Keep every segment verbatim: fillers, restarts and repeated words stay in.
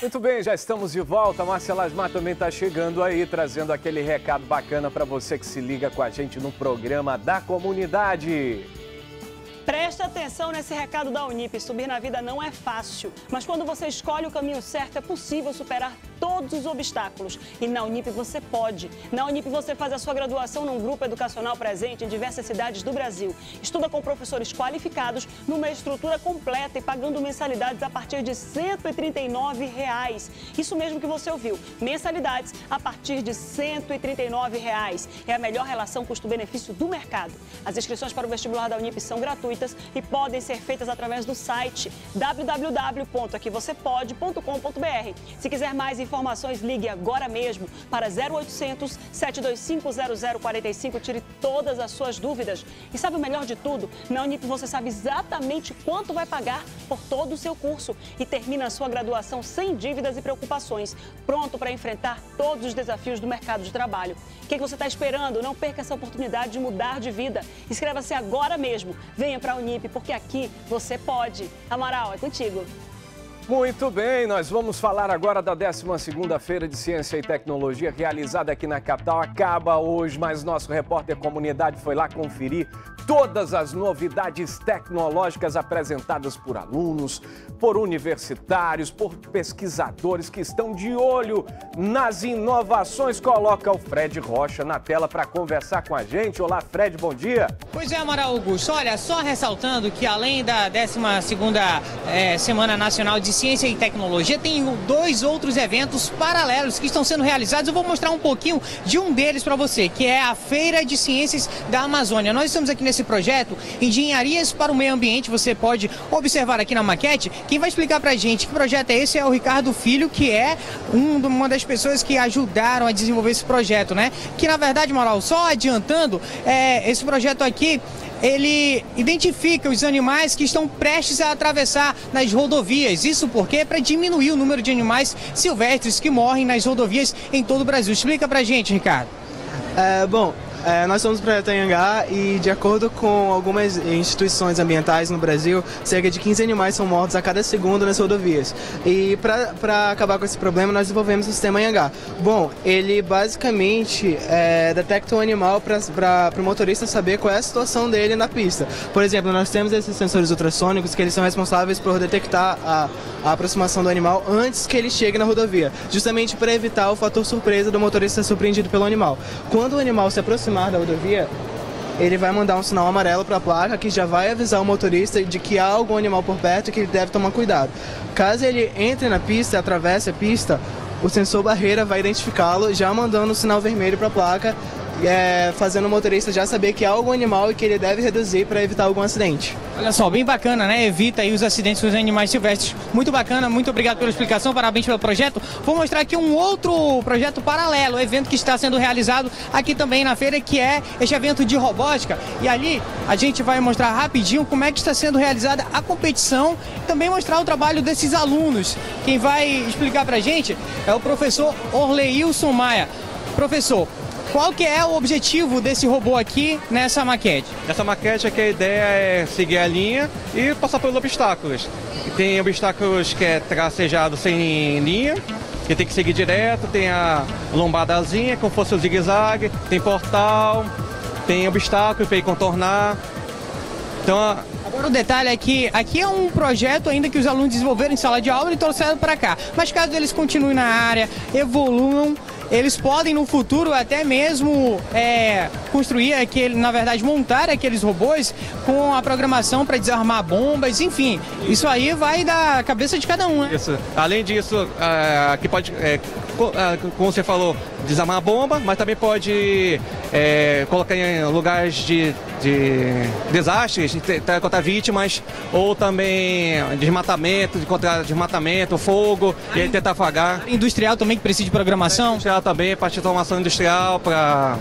Muito bem, já estamos de volta. A Márcia Lasmar também está chegando aí, trazendo aquele recado bacana para você que se liga com a gente no programa da comunidade. Presta atenção nesse recado da Unip. Subir na vida não é fácil, mas quando você escolhe o caminho certo, é possível superar todos os obstáculos. E na Unip você pode. Na Unip você faz a sua graduação num grupo educacional presente em diversas cidades do Brasil. Estuda com professores qualificados, numa estrutura completa e pagando mensalidades a partir de cento e trinta e nove reais. Isso mesmo que você ouviu, mensalidades a partir de cento e trinta e nove reais. É a melhor relação custo-benefício do mercado. As inscrições para o vestibular da Unip são gratuitas e podem ser feitas através do site w w w ponto aqui você pode ponto com ponto b r. Se quiser mais informações, ligue agora mesmo para zero oitocentos, sete dois cinco, zero zero quatro cinco, tire todas as suas dúvidas. E sabe o melhor de tudo? Na Unip você sabe exatamente quanto vai pagar por todo o seu curso e termina a sua graduação sem dívidas e preocupações, pronto para enfrentar todos os desafios do mercado de trabalho. O que você está esperando? Não perca essa oportunidade de mudar de vida. Inscreva-se agora mesmo. Venha para a Unip, porque aqui você pode. Amaral, é contigo. Muito bem, nós vamos falar agora da décima segunda Feira de Ciência e Tecnologia, realizada aqui na capital. Acaba hoje, mas nosso repórter Comunidade foi lá conferir todas as novidades tecnológicas apresentadas por alunos, por universitários, por pesquisadores que estão de olho nas inovações. Coloca o Fred Rocha na tela para conversar com a gente. Olá, Fred, bom dia. Pois é, Amaral Augusto. Olha, só ressaltando que além da décima segunda é, Semana Nacional de Ciência e Tecnologia, tem dois outros eventos paralelos que estão sendo realizados. Eu vou mostrar um pouquinho de um deles para você, que é a Feira de Ciências da Amazônia. Nós estamos aqui nesse projeto Engenharias para o Meio Ambiente. Você pode observar aqui na maquete. Quem vai explicar para a gente que projeto é esse é o Ricardo Filho, que é um, uma das pessoas que ajudaram a desenvolver esse projeto, né? Que, na verdade, Moral, só adiantando, é, esse projeto aqui, ele identifica os animais que estão prestes a atravessar nas rodovias. Isso porque é para diminuir o número de animais silvestres que morrem nas rodovias em todo o Brasil. Explica pra gente, Ricardo. É, bom, é, nós somos do projeto Anhangá e, de acordo com algumas instituições ambientais no Brasil, cerca de quinze animais são mortos a cada segundo nas rodovias. E para acabar com esse problema, nós desenvolvemos o sistema Anhangá. Bom, ele basicamente é, detecta um animal para o motorista saber qual é a situação dele na pista. Por exemplo, nós temos esses sensores ultrassônicos que eles são responsáveis por detectar a, a aproximação do animal antes que ele chegue na rodovia, justamente para evitar o fator surpresa do motorista ser surpreendido pelo animal. Quando o animal se aproxima da rodovia, ele vai mandar um sinal amarelo para a placa que já vai avisar o motorista de que há algum animal por perto e que ele deve tomar cuidado. Caso ele entre na pista e atravesse a pista, o sensor barreira vai identificá-lo, já mandando um sinal vermelho para a placa, É, fazendo o motorista já saber que há algum animal e que ele deve reduzir para evitar algum acidente. Olha só, bem bacana, né? Evita aí os acidentes dos animais silvestres. Muito bacana, muito obrigado pela explicação, parabéns pelo projeto. Vou mostrar aqui um outro projeto paralelo, um evento que está sendo realizado aqui também na feira, que é este evento de robótica. E ali a gente vai mostrar rapidinho como é que está sendo realizada a competição e também mostrar o trabalho desses alunos. Quem vai explicar pra gente é o professor Orleilson Maia. Professor, qual que é o objetivo desse robô aqui nessa maquete? Nessa maquete aqui a ideia é seguir a linha e passar pelos obstáculos. Tem obstáculos que é tracejado sem linha, que tem que seguir direto, tem a lombadazinha, como fosse o zigue-zague, tem portal, tem obstáculos para ir contornar. Então, a... Agora o detalhe é que aqui é um projeto ainda que os alunos desenvolveram em sala de aula e trouxeram para cá. Mas caso eles continuem na área, evoluam, eles podem no futuro até mesmo é, construir aquele, na verdade montar aqueles robôs com a programação para desarmar bombas, enfim, isso aí vai da cabeça de cada um, né? Isso. Além disso, é, que pode, é, como você falou, desarmar a bomba, mas também pode é, colocar em lugares de, de desastres, contra vítimas, ou também desmatamento, contra desmatamento, fogo, a e aí tentar afagar. Industrial também que precisa de programação? Industrial também, parte de formação industrial para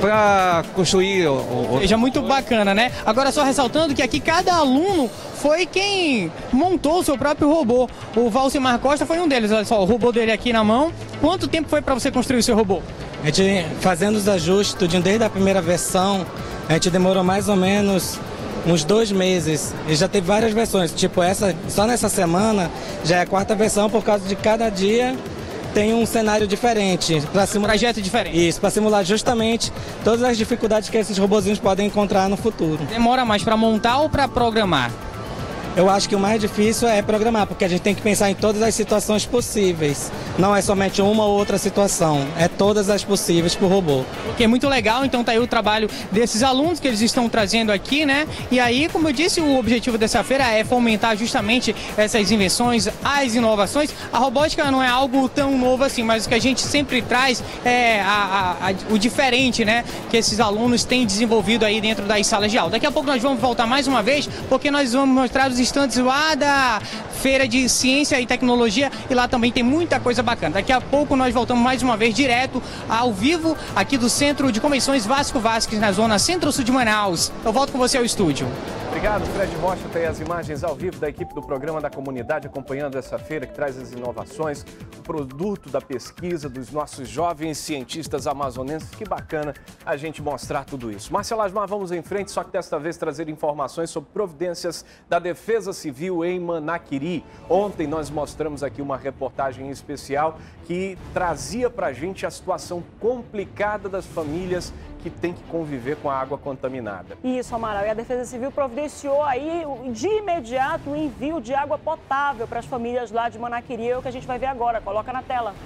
para construir o, o, seja muito bacana, né? Agora só ressaltando que aqui cada aluno foi quem montou o seu próprio robô. O Valcimar Costa foi um deles. Olha só, o robô dele aqui na mão. Quanto tempo foi para você construir o seu robô? A gente, fazendo os ajustes desde a primeira versão, a gente demorou mais ou menos uns dois meses e já teve várias versões. Tipo, essa, só nessa semana já é a quarta versão, por causa de cada dia tem um cenário diferente. Pra simular... Um trajeto diferente. Isso, para simular justamente todas as dificuldades que esses robozinhos podem encontrar no futuro. Demora mais para montar ou para programar? Eu acho que o mais difícil é programar, porque a gente tem que pensar em todas as situações possíveis. Não é somente uma ou outra situação, é todas as possíveis para o robô. Que é muito legal, então tá aí o trabalho desses alunos que eles estão trazendo aqui, né? E aí, como eu disse, o objetivo dessa feira é fomentar justamente essas invenções, as inovações. A robótica não é algo tão novo assim, mas o que a gente sempre traz é a, a, a, o diferente, né? Que esses alunos têm desenvolvido aí dentro das salas de aula. Daqui a pouco nós vamos voltar mais uma vez, porque nós vamos mostrar os estantes lá da Feira de Ciência e Tecnologia, e lá também tem muita coisa bacana. Daqui a pouco nós voltamos mais uma vez direto ao vivo aqui do Centro de Convenções Vasco Vasques, na zona centro-sul de Manaus. Eu volto com você ao estúdio. Obrigado, Fred Rocha, tem as imagens ao vivo da equipe do programa da comunidade acompanhando essa feira que traz as inovações, o produto da pesquisa dos nossos jovens cientistas amazonenses. Que bacana a gente mostrar tudo isso. Márcia Lasmar, vamos em frente, só que desta vez trazer informações sobre providências da Defesa Civil em Manaquiri. Ontem nós mostramos aqui uma reportagem especial que trazia pra gente a situação complicada das famílias que tem que conviver com a água contaminada. Isso, Amaral. E a Defesa Civil providenciou aí de imediato o envio de água potável para as famílias lá de Manaquiri, é o que a gente vai ver agora. Coloca na tela.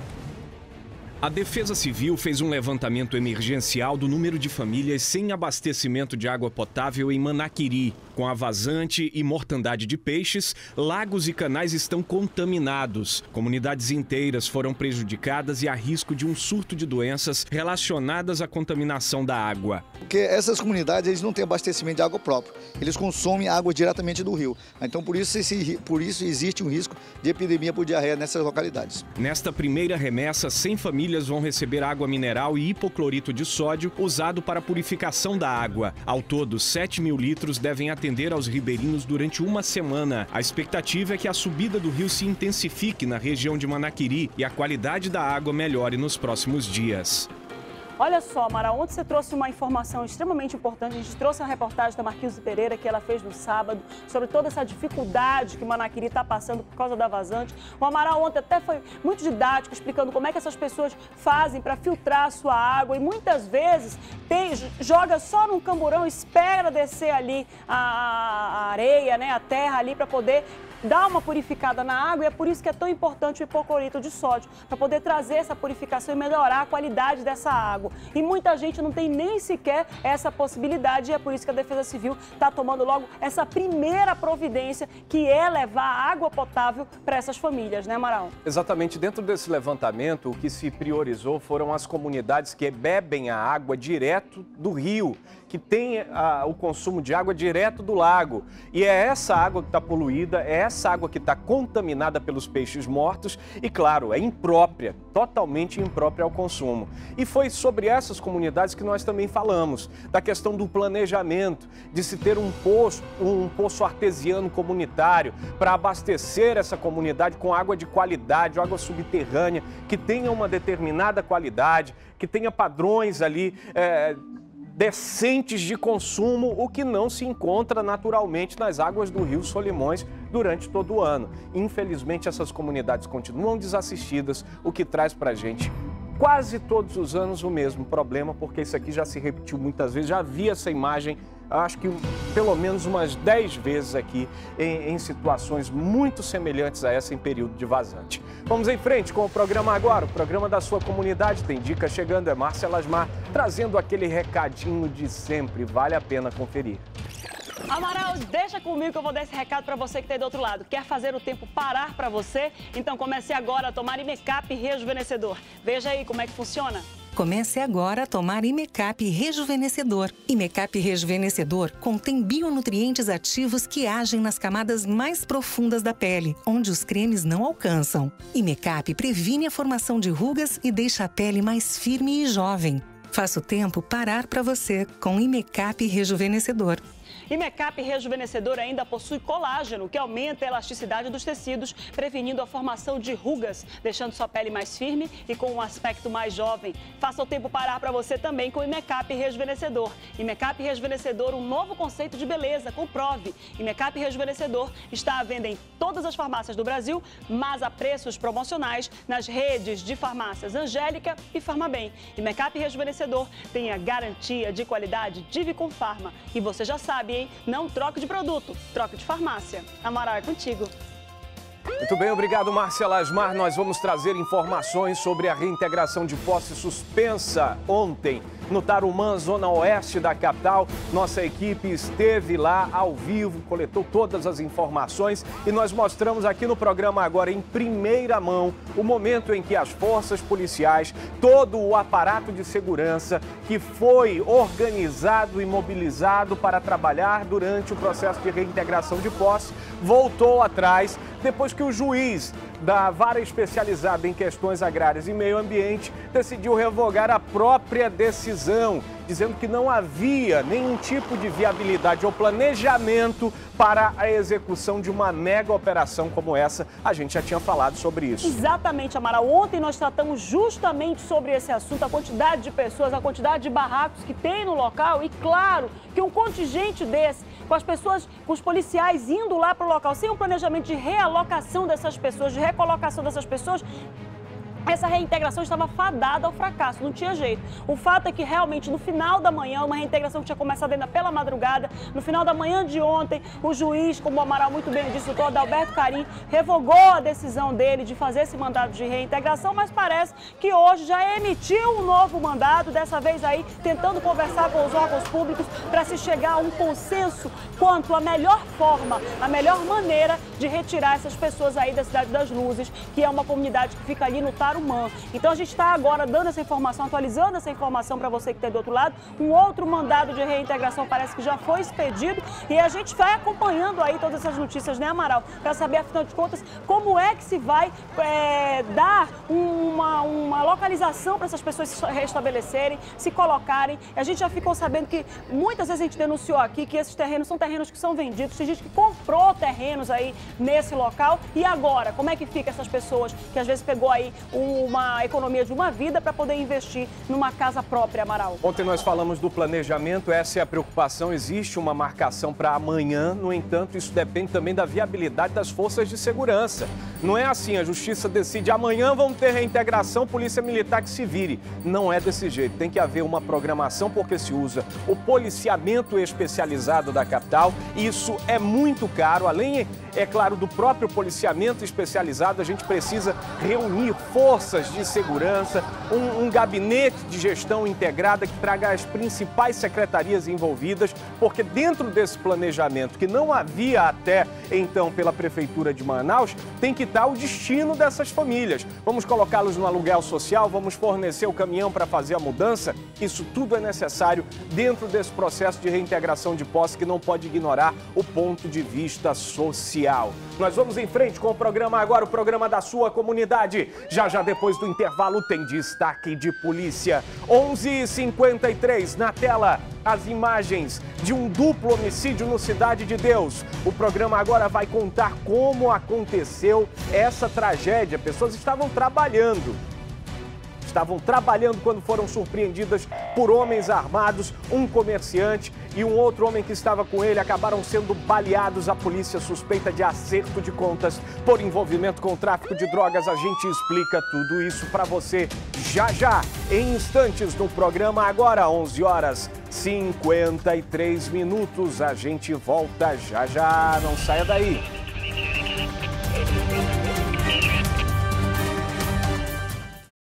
A Defesa Civil fez um levantamento emergencial do número de famílias sem abastecimento de água potável em Manaquiri. Com a vazante e mortandade de peixes, lagos e canais estão contaminados. Comunidades inteiras foram prejudicadas e há risco de um surto de doenças relacionadas à contaminação da água. Porque essas comunidades, eles não têm abastecimento de água próprio. Eles consomem água diretamente do rio. Então, por isso, esse, por isso existe um risco de epidemia por diarreia nessas localidades. Nesta primeira remessa, cem famílias vão receber água mineral e hipoclorito de sódio usado para a purificação da água. Ao todo, sete mil litros devem atender aos ribeirinhos durante uma semana. A expectativa é que a subida do rio se intensifique na região de Manaquiri e a qualidade da água melhore nos próximos dias. Olha só, Amara, ontem você trouxe uma informação extremamente importante. A gente trouxe a reportagem da Marquise Pereira, que ela fez no sábado, sobre toda essa dificuldade que Manaquiri está passando por causa da vazante. O Amara ontem até foi muito didático, explicando como é que essas pessoas fazem para filtrar a sua água. E muitas vezes tem, joga só num camburão, espera descer ali a, a areia, né, a terra ali, para poder dar uma purificada na água, e é por isso que é tão importante o hipoclorito de sódio, para poder trazer essa purificação e melhorar a qualidade dessa água. E muita gente não tem nem sequer essa possibilidade, e é por isso que a Defesa Civil está tomando logo essa primeira providência, que é levar água potável para essas famílias, né, Amaral? Exatamente. Dentro desse levantamento, o que se priorizou foram as comunidades que bebem a água direto do rio, que tem a, o consumo de água direto do lago. E é essa água que está poluída, é essa água que está contaminada pelos peixes mortos e, claro, é imprópria, totalmente imprópria ao consumo. E foi sobre essas comunidades que nós também falamos, da questão do planejamento, de se ter um poço, um poço artesiano comunitário para abastecer essa comunidade com água de qualidade, água subterrânea, que tenha uma determinada qualidade, que tenha padrões ali... É, decentes de consumo, o que não se encontra naturalmente nas águas do Rio Solimões durante todo o ano. Infelizmente, essas comunidades continuam desassistidas, o que traz para a gente quase todos os anos o mesmo problema, porque isso aqui já se repetiu muitas vezes, já vi essa imagem, acho que pelo menos umas dez vezes aqui, em, em situações muito semelhantes a essa em período de vazante. Vamos em frente com o programa agora, o programa da sua comunidade. Tem dicas chegando, é Márcia Lasmar, trazendo aquele recadinho de sempre, vale a pena conferir. Amaral, deixa comigo que eu vou dar esse recado para você que tá aí do outro lado. Quer fazer o tempo parar para você? Então comece agora a tomar Imecap Rejuvenescedor. Veja aí como é que funciona. Comece agora a tomar Imecap Rejuvenescedor. Imecap Rejuvenescedor contém bionutrientes ativos que agem nas camadas mais profundas da pele, onde os cremes não alcançam. Imecap previne a formação de rugas e deixa a pele mais firme e jovem. Faça o tempo parar para você com Imecap Rejuvenescedor. Imecap rejuvenescedor ainda possui colágeno, que aumenta a elasticidade dos tecidos, prevenindo a formação de rugas, deixando sua pele mais firme e com um aspecto mais jovem. Faça o tempo parar para você também com o Imecap rejuvenescedor. Imecap rejuvenescedor, um novo conceito de beleza, comprove. Imecap rejuvenescedor está à venda em todas as farmácias do Brasil, mas a preços promocionais nas redes de farmácias Angélica e Farmabem. Imecap rejuvenescedor tem a garantia de qualidade Dive com Farma. E você já sabe, hein? Não troque de produto, troque de farmácia. Amaral, é contigo. Muito bem, obrigado, Márcia Lasmar. Nós vamos trazer informações sobre a reintegração de posse suspensa ontem no Tarumã, zona oeste da capital. Nossa equipe esteve lá ao vivo, coletou todas as informações e nós mostramos aqui no programa agora em primeira mão o momento em que as forças policiais, todo o aparato de segurança que foi organizado e mobilizado para trabalhar durante o processo de reintegração de posse, voltou atrás depois que o juiz da vara especializada em questões agrárias e meio ambiente decidiu revogar a própria decisão, dizendo que não havia nenhum tipo de viabilidade ou planejamento para a execução de uma mega operação como essa. A gente já tinha falado sobre isso. Exatamente, Amaral. Ontem nós tratamos justamente sobre esse assunto, a quantidade de pessoas, a quantidade de barracos que tem no local e, claro, que um contingente desse, com as pessoas, com os policiais indo lá para o local, sem um planejamento de realocação dessas pessoas, de recolocação dessas pessoas, essa reintegração estava fadada ao fracasso, não tinha jeito. O fato é que realmente no final da manhã, uma reintegração que tinha começado ainda pela madrugada, no final da manhã de ontem, o juiz, como o Amaral muito bem disse, o doutor Alberto Carim, revogou a decisão dele de fazer esse mandado de reintegração, mas parece que hoje já emitiu um novo mandado, dessa vez aí tentando conversar com os órgãos públicos para se chegar a um consenso quanto à melhor forma, a melhor maneira de retirar essas pessoas aí da Cidade das Luzes, que é uma comunidade que fica ali no Tarumã. Então a gente está agora dando essa informação, atualizando essa informação para você que está do outro lado. Um outro mandado de reintegração parece que já foi expedido e a gente vai acompanhando aí todas essas notícias, né, Amaral? Para saber, afinal de contas, como é que se vai é, dar uma, uma localização para essas pessoas se restabelecerem, se colocarem. A gente já ficou sabendo que muitas vezes a gente denunciou aqui que esses terrenos são terrenos que são vendidos, tem gente que comprou terrenos aí nesse local. E agora, como é que fica essas pessoas que às vezes pegou aí um uma economia de uma vida para poder investir numa casa própria, Amaral? Ontem nós falamos do planejamento, essa é a preocupação, existe uma marcação para amanhã, no entanto, isso depende também da viabilidade das forças de segurança. Não é assim, a justiça decide amanhã vão ter reintegração, polícia militar que se vire. Não é desse jeito, tem que haver uma programação porque se usa o policiamento especializado da capital, isso é muito caro, além, é claro, do próprio policiamento especializado, a gente precisa reunir forças forças de segurança, um, um gabinete de gestão integrada que traga as principais secretarias envolvidas, porque dentro desse planejamento que não havia até então pela Prefeitura de Manaus, tem que estar o destino dessas famílias. Vamos colocá-los no aluguel social, vamos fornecer o caminhão para fazer a mudança. Isso tudo é necessário dentro desse processo de reintegração de posse que não pode ignorar o ponto de vista social. Nós vamos em frente com o programa agora, o programa da sua comunidade. Já já depois do intervalo tem destaque de polícia. onze e cinquenta e três na tela, as imagens de um duplo homicídio no Cidade de Deus. O programa agora vai contar como aconteceu essa tragédia. Pessoas estavam trabalhando. Estavam trabalhando quando foram surpreendidas por homens armados, um comerciante e um outro homem que estava com ele acabaram sendo baleados. A polícia suspeita de acerto de contas por envolvimento com o tráfico de drogas. A gente explica tudo isso para você já já, em instantes no programa agora, onze horas e cinquenta e três minutos. A gente volta já já, não saia daí.